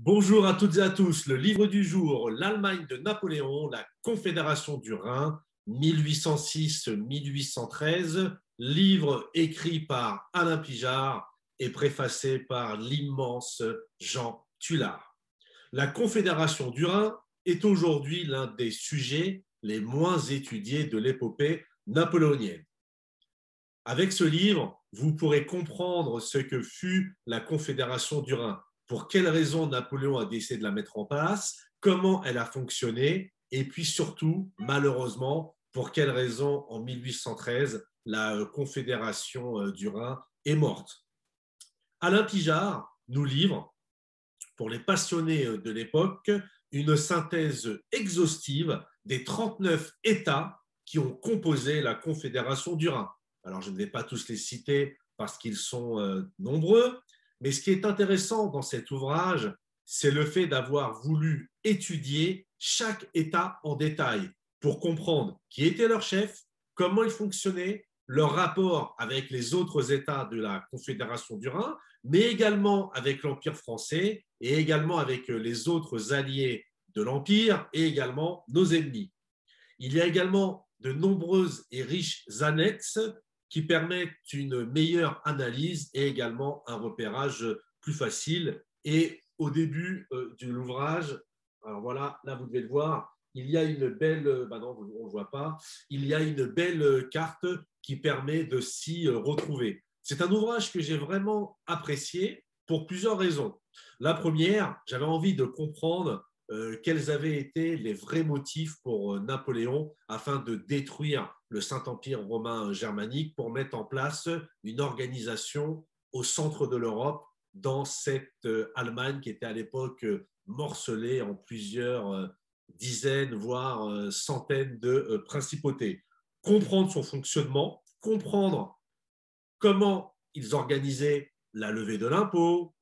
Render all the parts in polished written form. Bonjour à toutes et à tous, le livre du jour, l'Allemagne de Napoléon, la Confédération du Rhin, 1806-1813, livre écrit par Alain Pigeard et préfacé par l'immense Jean Tullard. La Confédération du Rhin est aujourd'hui l'un des sujets les moins étudiés de l'épopée napoléonienne. Avec ce livre, vous pourrez comprendre ce que fut la Confédération du Rhin, pour quelles raisons Napoléon a décidé de la mettre en place, comment elle a fonctionné, et puis surtout, malheureusement, pour quelles raisons en 1813, la Confédération du Rhin est morte. Alain Pigeard nous livre, pour les passionnés de l'époque, une synthèse exhaustive des 39 États qui ont composé la Confédération du Rhin. Alors, je ne vais pas tous les citer parce qu'ils sont nombreux, mais ce qui est intéressant dans cet ouvrage, c'est le fait d'avoir voulu étudier chaque État en détail pour comprendre qui était leur chef, comment ils fonctionnaient, leur rapport avec les autres États de la Confédération du Rhin, mais également avec l'Empire français et également avec les autres alliés de l'Empire et également nos ennemis. Il y a également de nombreuses et riches annexes qui permettent une meilleure analyse et également un repérage plus facile. Et au début de l'ouvrage, alors voilà, là vous devez le voir, il y a une belle, non, on ne voit pas, il y a une belle carte qui permet de s'y retrouver. C'est un ouvrage que j'ai vraiment apprécié pour plusieurs raisons. La première, j'avais envie de comprendre quels avaient été les vrais motifs pour Napoléon afin de détruire le Saint-Empire romain germanique pour mettre en place une organisation au centre de l'Europe dans cette Allemagne qui était à l'époque morcelée en plusieurs dizaines, voire centaines de principautés. Comprendre son fonctionnement, comprendre comment ils organisaient la levée de l'impôt,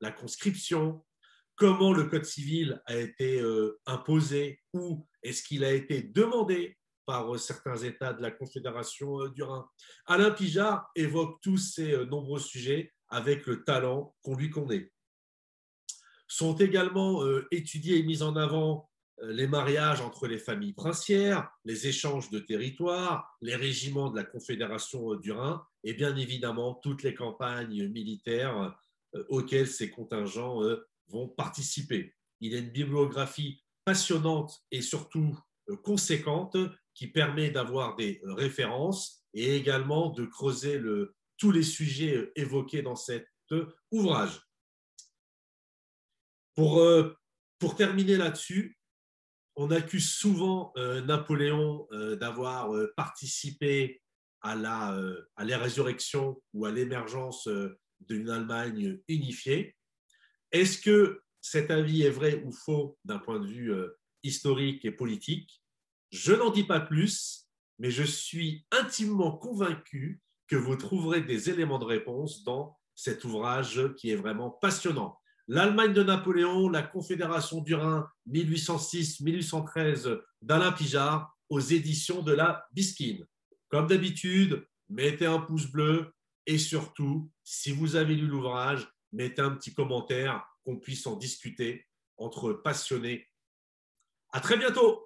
la conscription, comment le Code civil a été imposé ou est-ce qu'il a été demandé par certains États de la Confédération du Rhin. Alain Pigeard évoque tous ces nombreux sujets avec le talent qu'on lui connaît. Sont également étudiés et mis en avant les mariages entre les familles princières, les échanges de territoires, les régiments de la Confédération du Rhin et bien évidemment toutes les campagnes militaires auxquelles ces contingents vont participer. Il y a une bibliographie passionnante et surtout conséquente qui permet d'avoir des références et également de creuser tous les sujets évoqués dans cet ouvrage. Pour terminer là-dessus, on accuse souvent Napoléon d'avoir participé à la résurrection ou à l'émergence d'une Allemagne unifiée. Est-ce que cet avis est vrai ou faux d'un point de vue historique et politique? Je n'en dis pas plus, mais je suis intimement convaincu que vous trouverez des éléments de réponse dans cet ouvrage qui est vraiment passionnant. L'Allemagne de Napoléon, la Confédération du Rhin, 1806-1813 d'Alain Pigeard aux éditions de la Bisquine. Comme d'habitude, mettez un pouce bleu et surtout, si vous avez lu l'ouvrage, mettez un petit commentaire qu'on puisse en discuter entre passionnés. À très bientôt!